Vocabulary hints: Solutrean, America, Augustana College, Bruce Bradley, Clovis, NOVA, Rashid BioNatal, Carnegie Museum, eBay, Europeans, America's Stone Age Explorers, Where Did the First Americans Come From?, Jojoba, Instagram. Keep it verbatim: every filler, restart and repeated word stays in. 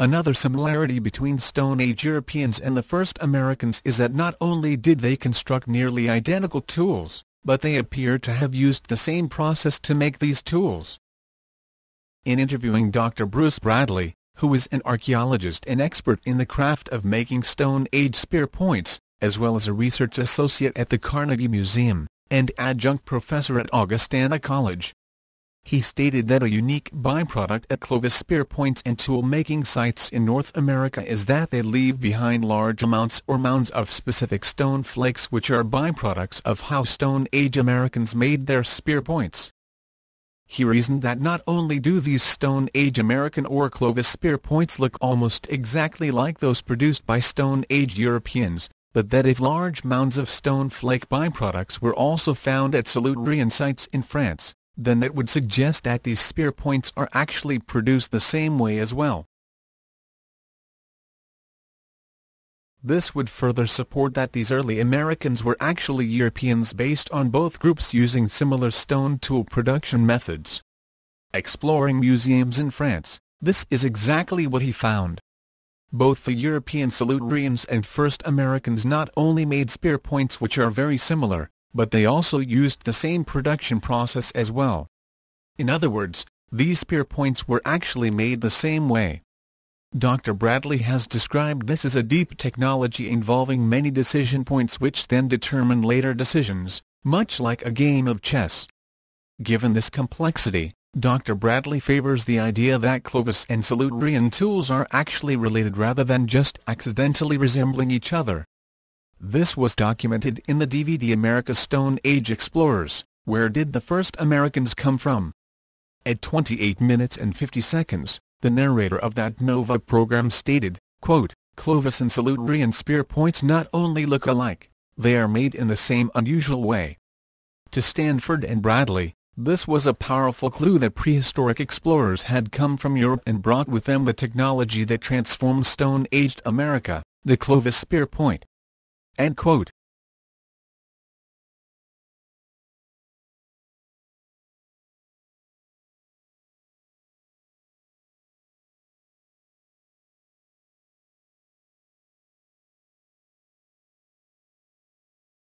Another similarity between Stone Age Europeans and the first Americans is that not only did they construct nearly identical tools, but they appear to have used the same process to make these tools. In interviewing Doctor Bruce Bradley, who is an archaeologist and expert in the craft of making Stone Age spear points, as well as a research associate at the Carnegie Museum, and adjunct professor at Augustana College, he stated that a unique byproduct at Clovis spear points and tool-making sites in North America is that they leave behind large amounts or mounds of specific stone flakes, which are byproducts of how Stone Age Americans made their spear points. He reasoned that not only do these Stone Age American or Clovis spear points look almost exactly like those produced by Stone Age Europeans, but that if large mounds of stone flake byproducts were also found at Solutrean sites in France, then that would suggest that these spear points are actually produced the same way as well. This would further support that these early Americans were actually Europeans, based on both groups using similar stone tool production methods. Exploring museums in France, this is exactly what he found. Both the European Solutreans and first Americans not only made spear points which are very similar, but they also used the same production process as well. In other words, these spear points were actually made the same way. Doctor Bradley has described this as a deep technology involving many decision points which then determine later decisions, much like a game of chess. Given this complexity, Doctor Bradley favors the idea that Clovis and Solutrean tools are actually related rather than just accidentally resembling each other. This was documented in the D V D America's Stone Age Explorers, Where Did the First Americans Come From? At twenty-eight minutes and fifty seconds, the narrator of that NOVA program stated, quote, "Clovis and Solutrean spear points not only look alike, they are made in the same unusual way." To Stanford and Bradley, this was a powerful clue that prehistoric explorers had come from Europe and brought with them the technology that transformed Stone-aged America, the Clovis spear point. End quote.